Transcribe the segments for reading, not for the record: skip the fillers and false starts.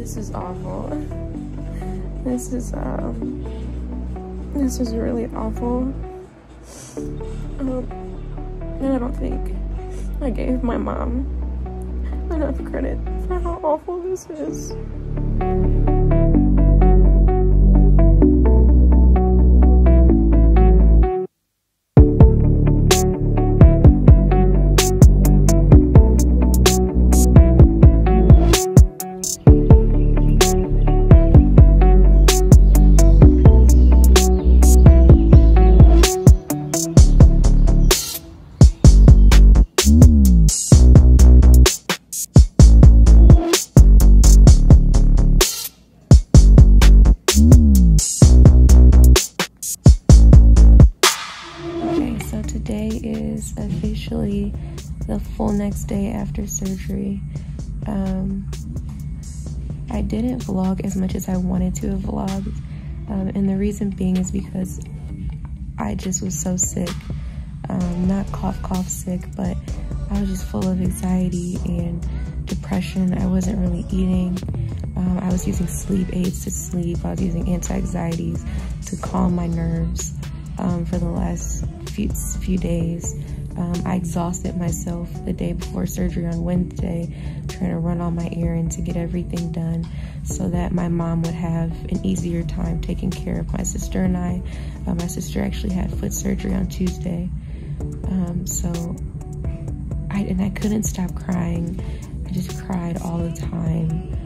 This is awful. This is really awful. And I don't think I gave my mom enough credit for how awful this is. Officially the full next day after surgery. I didn't vlog as much as I wanted to have vlogged, and the reason being is because I just was so sick, not cough sick, but I was just full of anxiety and depression. I wasn't really eating. I was using sleep aids to sleep. I was using anti-anxieties to calm my nerves for the last few days. I exhausted myself the day before surgery on Wednesday, trying to run all my errands to get everything done so that my mom would have an easier time taking care of my sister and I. My sister actually had foot surgery on Tuesday. So I couldn't stop crying. I just cried all the time.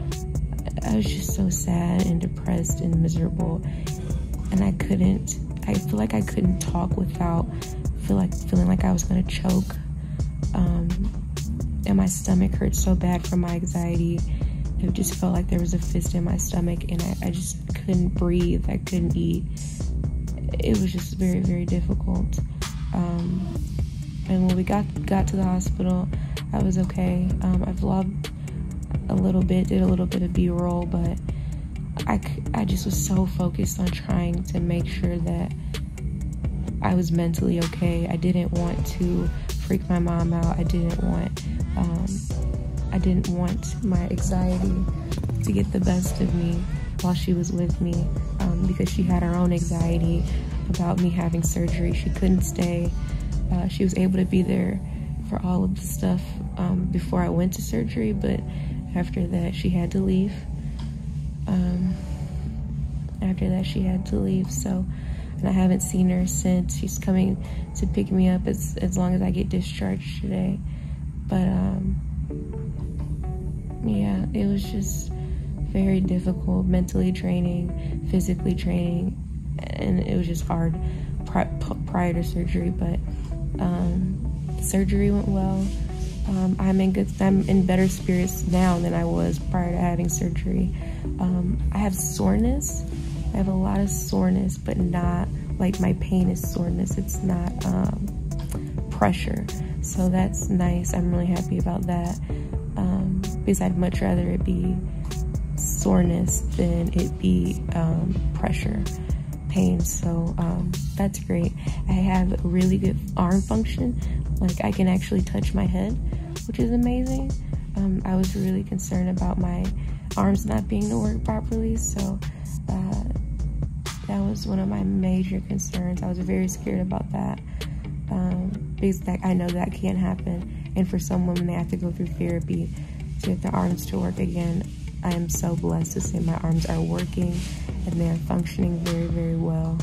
I was just so sad and depressed and miserable. And I feel like I couldn't talk without feeling like I was gonna choke, and my stomach hurt so bad from my anxiety. It just felt like there was a fist in my stomach, and I just couldn't breathe. I couldn't eat. It was just very, very difficult. And when we got to the hospital, I was okay. I vlogged a little bit, did a little bit of B-roll, but I just was so focused on trying to make sure that I was mentally okay. I didn't want to freak my mom out. I didn't want my anxiety to get the best of me while she was with me, because she had her own anxiety about me having surgery. She couldn't stay. She was able to be there for all of the stuff before I went to surgery, but after that she had to leave. So. And I haven't seen her since. She's coming to pick me up as long as I get discharged today. But yeah, it was just very difficult, mentally draining, physically draining, and it was just hard prior to surgery. But surgery went well. I'm in better spirits now than I was prior to having surgery. I have soreness. I have a lot of soreness, but not like my pain is soreness. It's not pressure. So that's nice. I'm really happy about that, because I'd much rather it be soreness than it be pressure, pain. So that's great. I have really good arm function. Like I can actually touch my head, which is amazing. I was really concerned about my arms not being to work properly. So that was one of my major concerns. I was very scared about that, because I know that can't happen. And for some women, they have to go through therapy to get their arms to work again. I am so blessed to say my arms are working and they are functioning very, very well.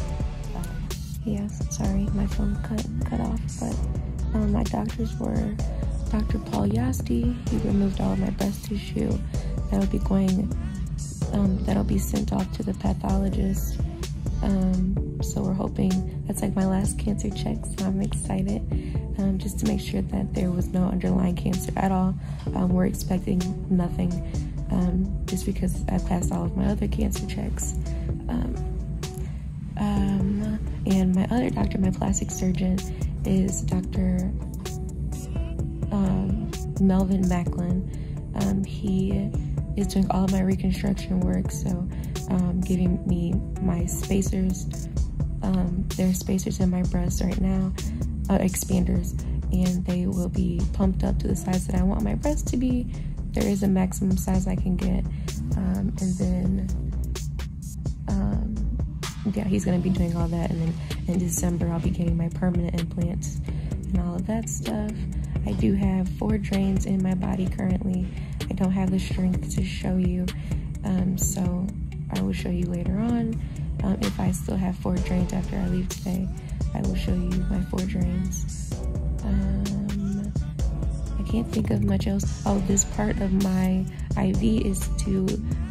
Yeah, sorry, my phone cut off, but my doctors were Dr. Paul Yasti. He removed all of my breast tissue. That'll be sent off to the pathologist. So we're hoping that's like my last cancer check, so I'm excited, just to make sure that there was no underlying cancer at all. We're expecting nothing, just because I passed all of my other cancer checks. And my other doctor, my plastic surgeon, is Dr. Melvin Macklin. He is doing all of my reconstruction work, so giving me my spacers. There are spacers in my breast right now, expanders, and they will be pumped up to the size that I want my breast to be there is a maximum size I can get, and then yeah, he's going to be doing all that, and then in December I'll be getting my permanent implants and all of that stuff. I do have 4 drains in my body currently. I don't have the strength to show you, so I will show you later on. If I still have 4 drains after I leave today, I will show you my 4 drains. I can't think of much else. Oh, this part of my IV is to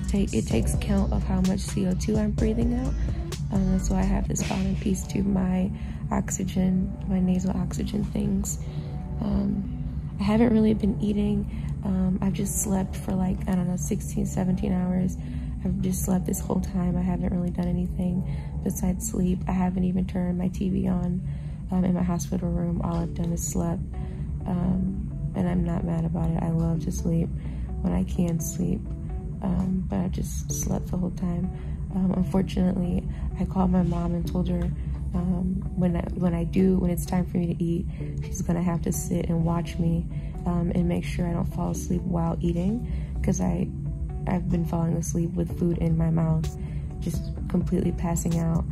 take, it takes count of how much CO2 I'm breathing out. That's why I have this bottom piece to my oxygen, my nasal oxygen things. I haven't really been eating. I've just slept for like, I don't know, 16, 17 hours. I've just slept this whole time. I haven't really done anything besides sleep. I haven't even turned my TV on in my hospital room. All I've done is slept, and I'm not mad about it. I love to sleep when I can sleep, but I just slept the whole time. Unfortunately, I called my mom and told her when it's time for me to eat, she's gonna have to sit and watch me and make sure I don't fall asleep while eating, because I've been falling asleep with food in my mouth, just completely passing out,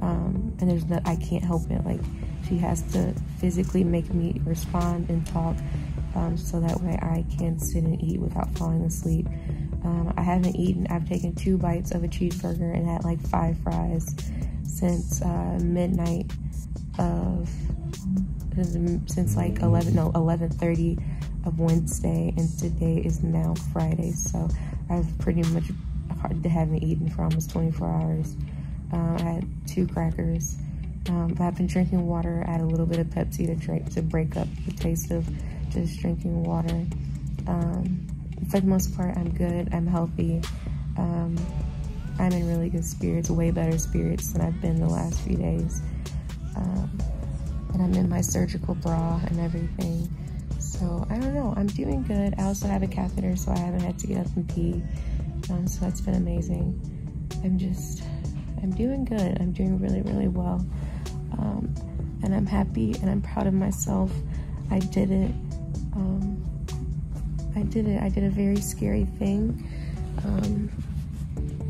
and I can't help it. Like, she has to physically make me respond and talk, so that way I can sit and eat without falling asleep. I haven't eaten. I've taken 2 bites of a cheeseburger and had like 5 fries since midnight of, since like 11:30 of Wednesday, and today is now Friday, so I've pretty much haven't eaten for almost 24 hours. I had 2 crackers, but I've been drinking water. I had a little bit of Pepsi to drink to break up the taste of just drinking water. For the most part, I'm good. I'm healthy. I'm in really good spirits, way better spirits than I've been the last few days. And I'm in my surgical bra and everything. So I don't know, I'm doing good. I also have a catheter, so I haven't had to get up and pee. So that's been amazing. I'm doing good. I'm doing really, really well. And I'm happy and I'm proud of myself. I did it. I did a very scary thing.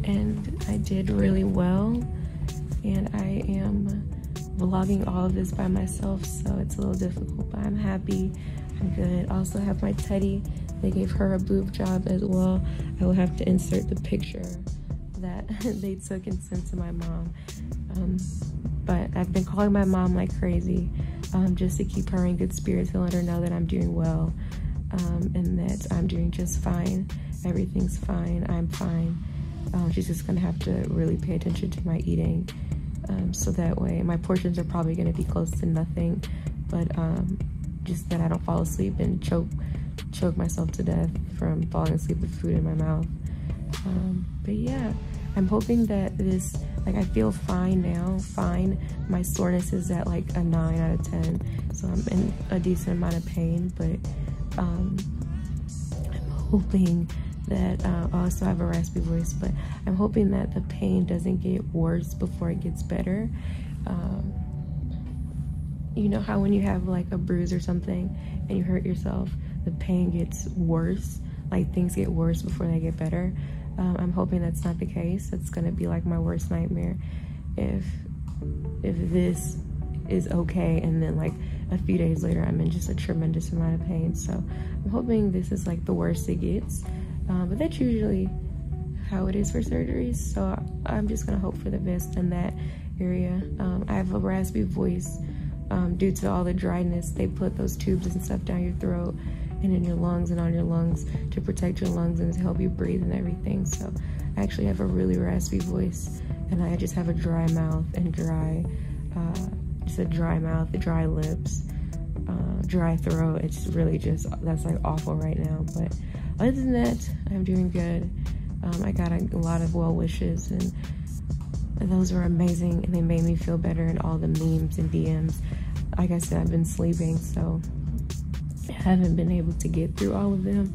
And I did really well. And I am vlogging all of this by myself, so it's a little difficult, but I'm happy. I'm good. I also have my teddy. They gave her a boob job as well. I will have to insert the picture that they took and sent to my mom. But I've been calling my mom like crazy, just to keep her in good spirits and let her know that I'm doing well, and that I'm doing just fine. Everything's fine. I'm fine. She's just gonna have to really pay attention to my eating, so that way my portions are probably gonna be close to nothing, but just that I don't fall asleep and choke myself to death from falling asleep with food in my mouth. But yeah, I'm hoping that this, like, I feel fine now, fine. My soreness is at like a 9 out of 10, so I'm in a decent amount of pain, but I'm hoping that I also have a raspy voice, but I'm hoping that the pain doesn't get worse before it gets better. You know how when you have like a bruise or something and you hurt yourself, the pain gets worse, like things get worse before they get better. I'm hoping that's not the case. That's gonna be like my worst nightmare if this is okay, and then like a few days later I'm in just a tremendous amount of pain. So I'm hoping this is like the worst it gets, but that's usually how it is for surgeries, so I'm just gonna hope for the best in that area. I have a raspy voice. Due to all the dryness, they put those tubes and stuff down your throat and in your lungs and on your lungs to protect your lungs and to help you breathe and everything. So I actually have a really raspy voice, and I just have a dry mouth and just a dry mouth, dry lips, dry throat. It's really just, that's like awful right now. But other than that, I'm doing good. I got a lot of well wishes, and those were amazing, and they made me feel better, and all the memes and DMs. Like I said, I've been sleeping, so I haven't been able to get through all of them,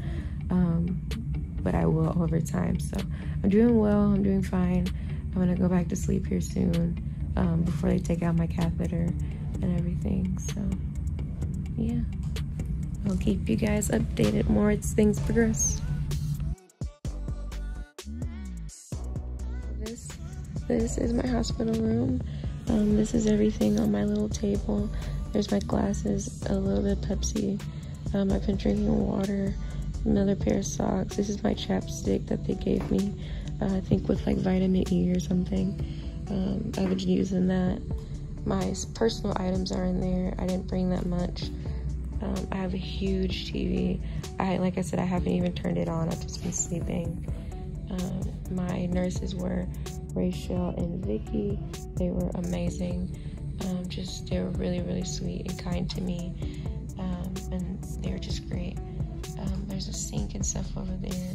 but I will over time. So I'm doing well, I'm doing fine. I'm gonna go back to sleep here soon, before they take out my catheter and everything. So yeah, I'll keep you guys updated more as things progress. This is my hospital room. This is everything on my little table. There's my glasses, a little bit of Pepsi. I've been drinking water, another pair of socks. This is my chapstick that they gave me, I think with like vitamin E or something. I've been using that. My personal items are in there. I didn't bring that much. I have a huge TV. Like I said, I haven't even turned it on. I've just been sleeping. My nurses were Rachel and Vicky. They were amazing. They were really, really sweet and kind to me. And they were just great. There's a sink and stuff over there.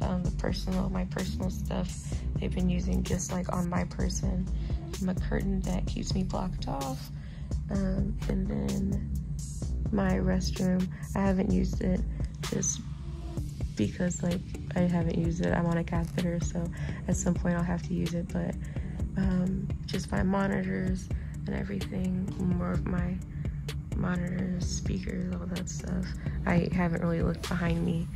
My personal stuff they've been using just like on my person. A curtain that keeps me blocked off. And then my restroom. I haven't used it just because like I haven't used it. I'm on a catheter, so at some point I'll have to use it, but just my monitors and everything, more of my monitors, speakers, all that stuff. I haven't really looked behind me.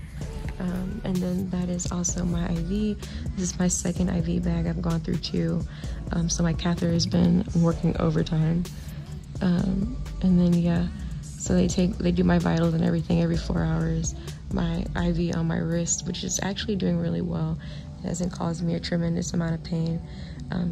And then that is also my IV. This is my second IV bag. I've gone through two. So my catheter has been working overtime. And then yeah, so they do my vitals and everything every 4 hours. My IV on my wrist, which is actually doing really well. It hasn't caused me a tremendous amount of pain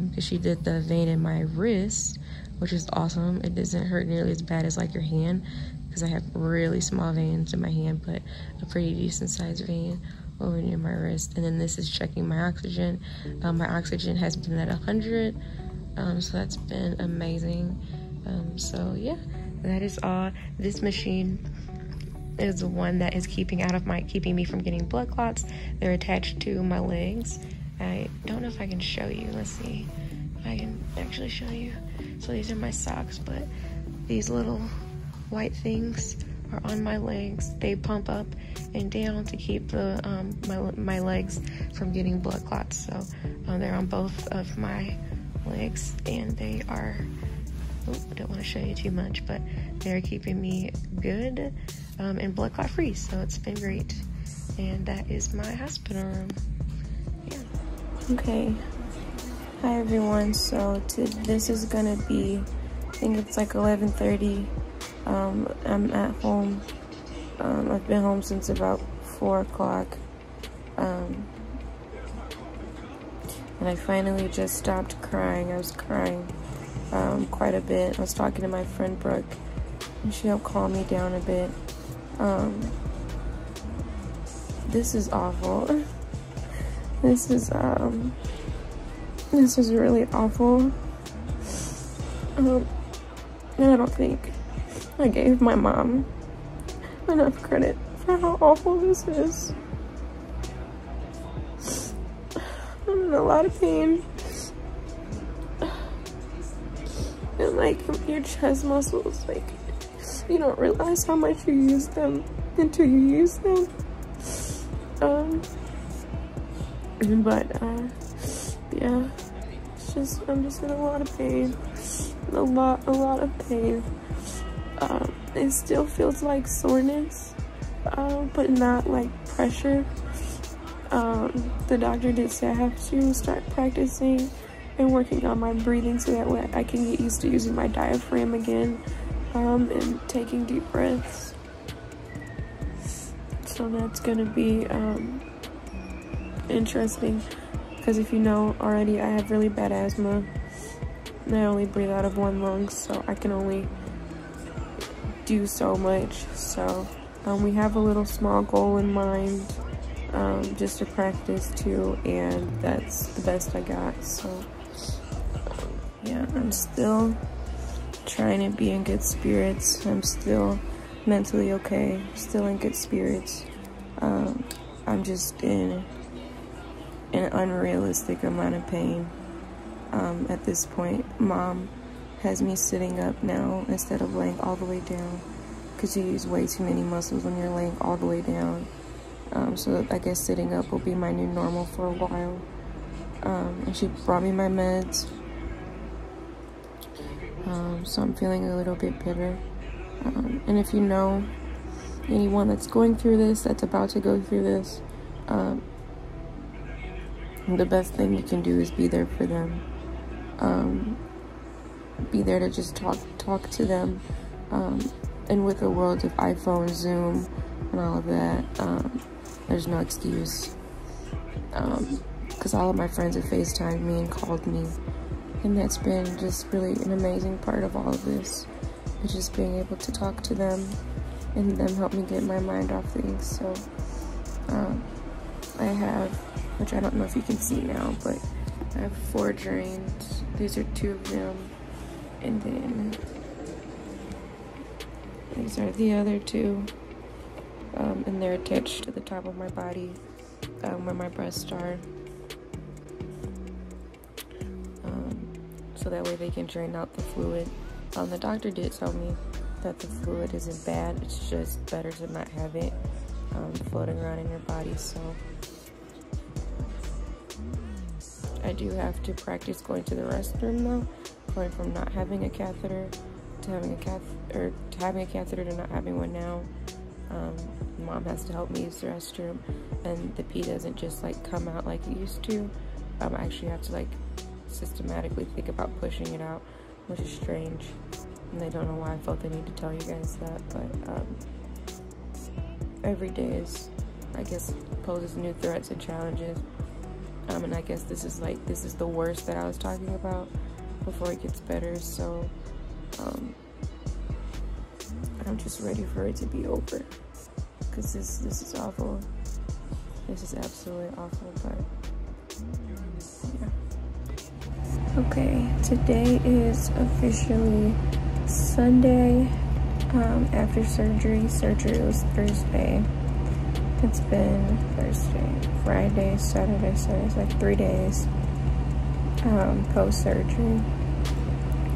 because she did the vein in my wrist, which is awesome. It doesn't hurt nearly as bad as like your hand because I have really small veins in my hand, but a pretty decent sized vein over near my wrist. And then this is checking my oxygen. My oxygen has been at 100, so that's been amazing. So yeah, that is all. This machine is the one that is keeping me from getting blood clots. They're attached to my legs. I don't know if I can show you. Let's see if I can actually show you. So these are my socks, but these little white things are on my legs. They pump up and down to keep the my legs from getting blood clots. So they're on both of my legs, and they are. I don't want to show you too much, but they're keeping me good and blood clot free, so it's been great. And that is my hospital room. Yeah. Okay. Hi everyone. So this is gonna be, I think it's like 11:30. I'm at home. I've been home since about 4 o'clock, and I finally just stopped crying. I was crying quite a bit. I was talking to my friend Brooke, and she helped calm me down a bit. This is awful. This is really awful. And I don't think I gave my mom enough credit for how awful this is. I'm in a lot of pain. And like your chest muscles, like you don't realize how much you use them until you use them. Yeah, it's just, I'm just in a lot of pain, a lot of pain. It still feels like soreness, but not like pressure. The doctor did say I have to start practicing and working on my breathing so that way I can get used to using my diaphragm again, and taking deep breaths. So that's gonna be interesting, because if you know already, I have really bad asthma and I only breathe out of one lung, so I can only do so much. So we have a little small goal in mind, just to practice too, and that's the best I got. So yeah, I'm still trying to be in good spirits. I'm still mentally okay, still in good spirits. I'm just in an unrealistic amount of pain at this point. Mom has me sitting up now instead of laying all the way down, because you use way too many muscles when you're laying all the way down. So I guess sitting up will be my new normal for a while. And she brought me my meds. So I'm feeling a little bit better. And if you know anyone that's going through this, that's about to go through this, the best thing you can do is be there for them. Be there to just talk to them. And with the world of iPhone, Zoom, and all of that, there's no excuse. Because all of my friends have FaceTimed me and called me. And that's been just really an amazing part of all of this. Is just being able to talk to them and them help me get my mind off things. So I have, which I don't know if you can see now, but I have 4 drains. These are 2 of them. And then these are the other 2. And they're attached to the top of my body, where my breasts are. So that way they can drain out the fluid. The doctor did tell me that the fluid isn't bad, it's just better to not have it floating around in your body. So I do have to practice going to the restroom though, going from not having a catheter to having a catheter, to having a catheter to not having one now. Mom has to help me use the restroom, and the pee doesn't just like come out like it used to. I actually have to like systematically think about pushing it out, which is strange, and I don't know why I felt the need to tell you guys that, but every day is, I guess, poses new threats and challenges, and I guess this is the worst that I was talking about before it gets better. So I'm just ready for it to be over, because this is awful. This is absolutely awful, but yeah. Okay, today is officially Sunday after surgery. Surgery was Thursday. It's been Thursday, Friday, Saturday, Sunday. It's like 3 days post-surgery.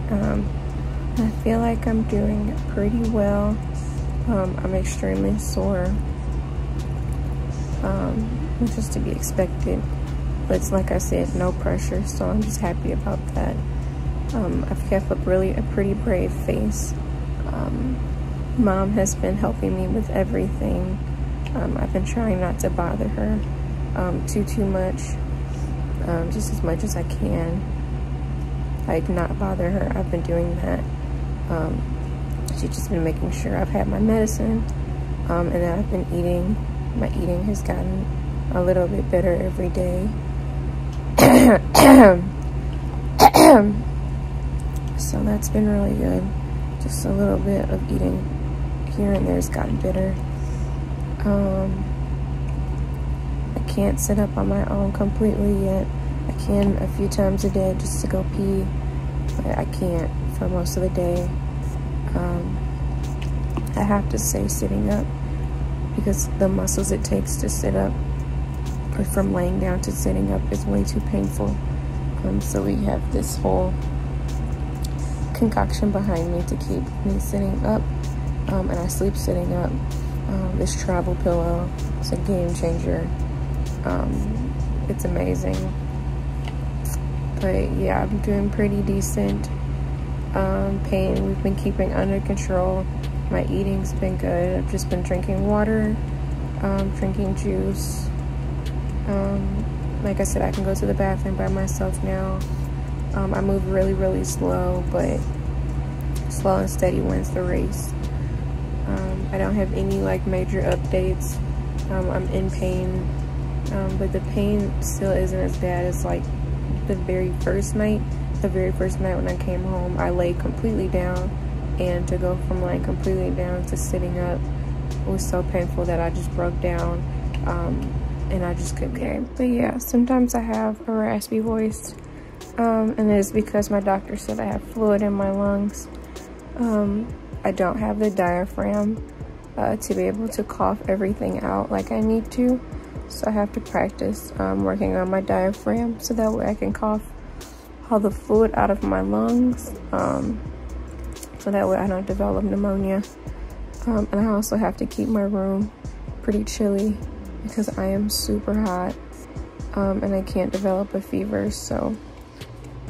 I feel like I'm doing pretty well. I'm extremely sore, which is to be expected. But it's like I said, no pressure, so I'm just happy about that. I've kept up really a pretty brave face. Mom has been helping me with everything. I've been trying not to bother her too much, just as much as I can. Like, not bother her, I've been doing that. She's just been making sure I've had my medicine, and that I've been eating. My eating has gotten a little bit better every day. So that's been really good. Just a little bit of eating here and there has gotten better. I can't sit up on my own completely yet. I can a few times a day just to go pee, but I can't for most of the day. I have to stay sitting up, because the muscles it takes to sit up, or from laying down to sitting up, is way too painful. So we have this whole concoction behind me to keep me sitting up, and I sleep sitting up. This travel pillow, it's a game changer. It's amazing. But yeah, I'm doing pretty decent. Pain we've been keeping under control. My eating's been good. I've just been drinking water, drinking juice. Like I said, I can go to the bathroom by myself now. I move really, really slow, but slow and steady wins the race. I don't have any like major updates. I'm in pain, but the pain still isn't as bad as like the very first night. The very first night when I came home, I lay completely down, and to go from laying completely down to sitting up was so painful that I just broke down. And I just couldn't. Okay, but yeah, sometimes I have a raspy voice, and it is because my doctor said I have fluid in my lungs. I don't have the diaphragm to be able to cough everything out like I need to, so I have to practice working on my diaphragm so that way I can cough all the fluid out of my lungs, so that way I don't develop pneumonia. And I also have to keep my room pretty chilly, because I am super hot, and I can't develop a fever. So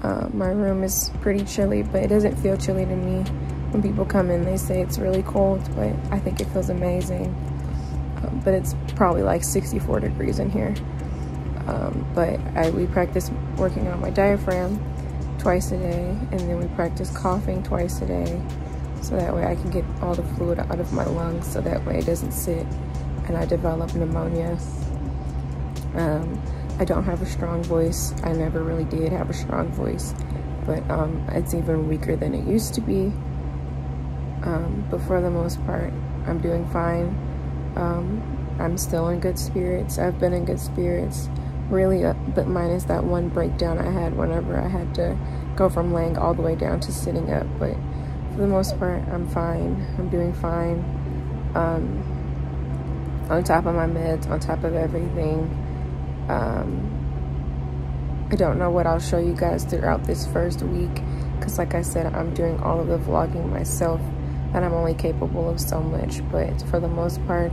my room is pretty chilly, but it doesn't feel chilly to me. When people come in, they say it's really cold, but I think it feels amazing. But it's probably like 64 degrees in here. But we practice working on my diaphragm twice a day, and then we practice coughing twice a day, so that way I can get all the fluid out of my lungs, so that way it doesn't sit and I develop pneumonia. I don't have a strong voice. I never really did have a strong voice, but it's even weaker than it used to be. But for the most part, I'm doing fine. I'm still in good spirits. I've been in good spirits, really, but minus that one breakdown I had whenever I had to go from laying all the way down to sitting up. But for the most part, I'm fine. I'm doing fine. On top of my meds, on top of everything. I don't know what I'll show you guys throughout this first week, because like I said, I'm doing all of the vlogging myself, and I'm only capable of so much. But for the most part,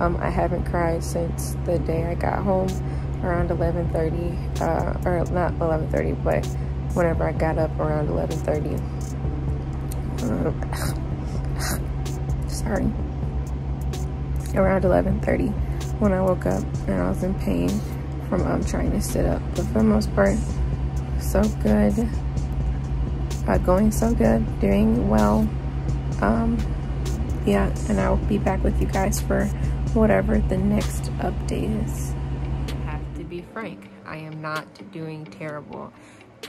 I haven't cried since the day I got home around 11:30, or not 11:30, but whenever I got up around 11:30. Sorry. Around 11:30 when I woke up, and I was in pain from trying to sit up. But for the most part, so good. Going so good, doing well. Yeah, and I'll be back with you guys for whatever the next update is. I have to be frank, I am not doing terrible.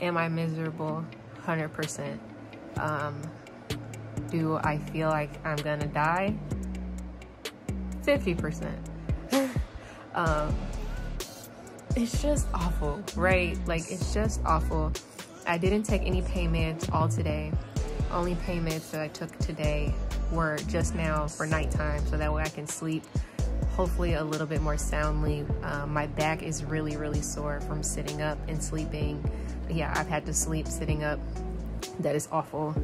Am I miserable? 100%. Do I feel like I'm gonna die? 50%. It's just awful, right? Like, it's just awful. I didn't take any pain meds all today. Only pain meds that I took today were just now for nighttime, so that way I can sleep hopefully a little bit more soundly. My back is really, really sore from sitting up and sleeping. Yeah, I've had to sleep sitting up. That is awful.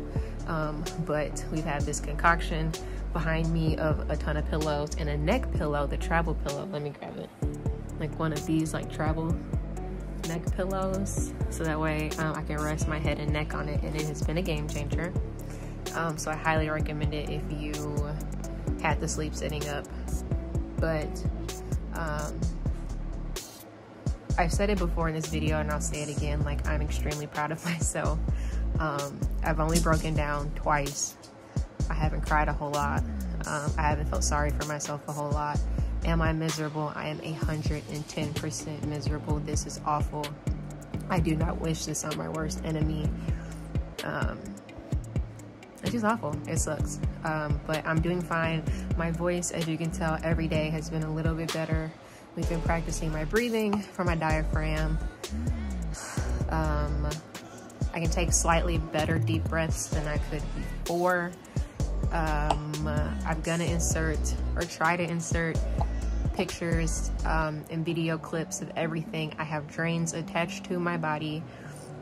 But we've had this concoction behind me of a ton of pillows and a neck pillow, the travel pillow. Let me grab it. Like one of these like travel neck pillows, so that way I can rest my head and neck on it, and it has been a game changer. So I highly recommend it if you had to sleep sitting up. But I've said it before in this video, and I'll say it again, like, I'm extremely proud of myself. I've only broken down twice. I haven't cried a whole lot. I haven't felt sorry for myself a whole lot. Am I miserable? I am 110% miserable. This is awful. I do not wish this on my worst enemy. It's just awful. It sucks. But I'm doing fine. My voice, as you can tell, every day has been a little bit better. We've been practicing my breathing for my diaphragm. I can take slightly better deep breaths than I could before. I'm gonna insert, or try to insert, pictures and video clips of everything. I have drains attached to my body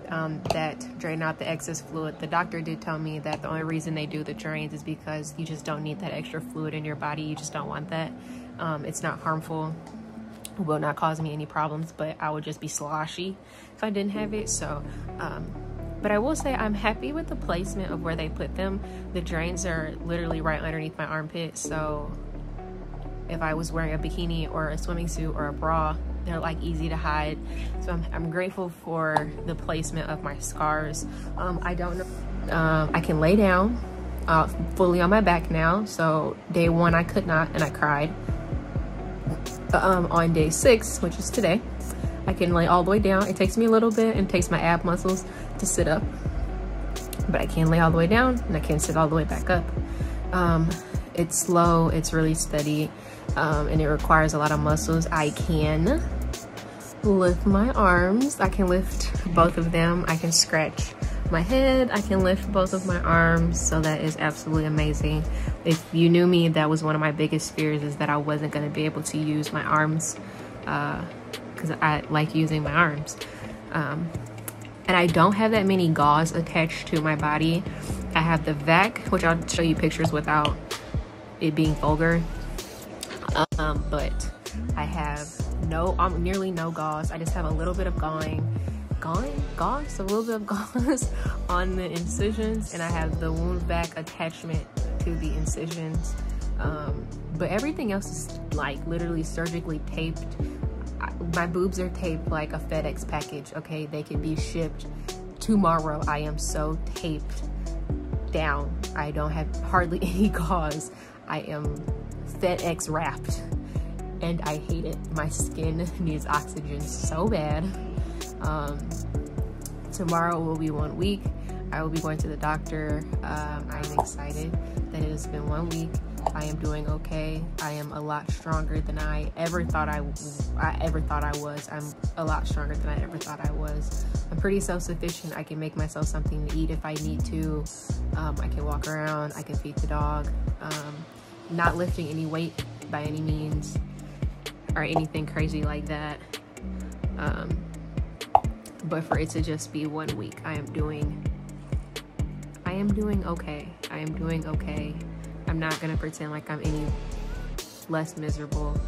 that drain out the excess fluid. The doctor did tell me that the only reason they do the drains is because you just don't need that extra fluid in your body. You just don't want that. It's not harmful. It will not cause me any problems, but I would just be sloshy if I didn't have it. So but I will say I'm happy with the placement of where they put them. The drains are literally right underneath my armpit, so if I was wearing a bikini or a swimming suit or a bra, they're like easy to hide. So I'm grateful for the placement of my scars. I don't know. I can lay down fully on my back now. So day one I could not, and I cried. On day 6, which is today, I can lay all the way down. It takes me a little bit, and it takes my ab muscles to sit up, but I can lay all the way down, and I can sit all the way back up. It's slow, it's really steady, and it requires a lot of muscles. I can lift my arms. I can lift both of them. I can scratch my head. I can lift both of my arms, so that is absolutely amazing. If you knew me, that was one of my biggest fears, is that I wasn't going to be able to use my arms, because I like using my arms. And I don't have that many gauze attached to my body. I have the vac, which I'll show you pictures without it being vulgar. But I have nearly no gauze. I just have a little bit of gauze on the incisions, and I have the wound vac attachment to the incisions. But everything else is like literally surgically taped. my boobs are taped like a FedEx package, okay? They can be shipped tomorrow. I am so taped down. I don't have hardly any gauze. I am FedEx wrapped and I hate it. My skin needs oxygen so bad. Tomorrow will be 1 week. I will be going to the doctor. I'm excited that it has been 1 week. I am doing okay. I am a lot stronger than I ever thought I was. I'm a lot stronger than I ever thought I was. I'm pretty self-sufficient. I can make myself something to eat if I need to. I can walk around. I can feed the dog. Not lifting any weight by any means or anything crazy like that. But for it to just be 1 week, I am doing okay. I am doing okay. I'm not gonna pretend like I'm any less miserable,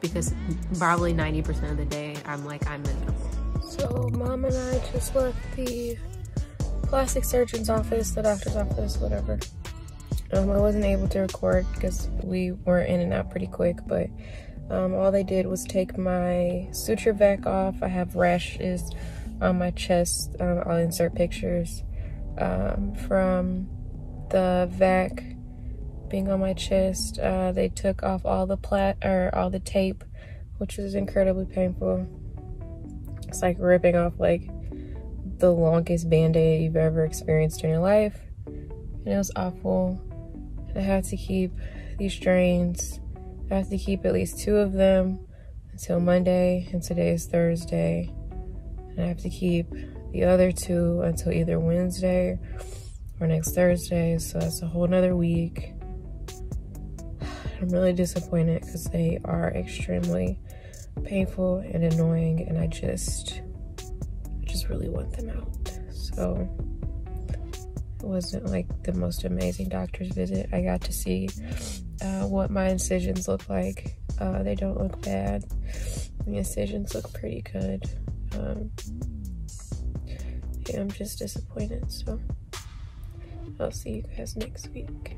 because probably 90% of the day I'm like, I'm miserable. So Mom and I just left the plastic surgeon's office, the doctor's office, whatever. I wasn't able to record because we were in and out pretty quick, but all they did was take my suture vac off. I have rashes on my chest. I'll insert pictures from the vac being on my chest. They took off all the all the tape, which is incredibly painful. It's like ripping off like the longest band-aid you've ever experienced in your life, and it was awful. I had to keep these drains. I have to keep at least 2 of them until Monday, and today is Thursday, and I have to keep the other 2 until either Wednesday or next Thursday, so that's a whole nother week. I'm really disappointed because they are extremely painful and annoying, and I just really want them out. So it wasn't like the most amazing doctor's visit. I got to see what my incisions look like. They don't look bad. The incisions look pretty good. Yeah, I'm just disappointed, so I'll see you guys next week.